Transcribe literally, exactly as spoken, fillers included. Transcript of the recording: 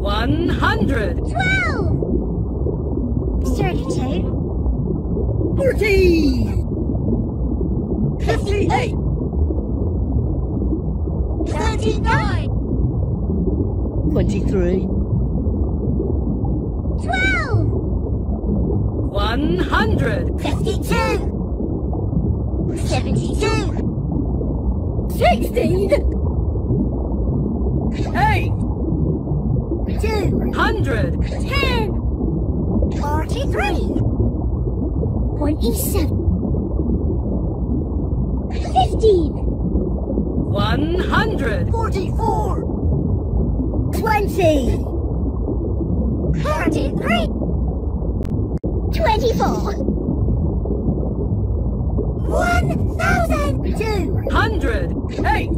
one thousand two hundred eight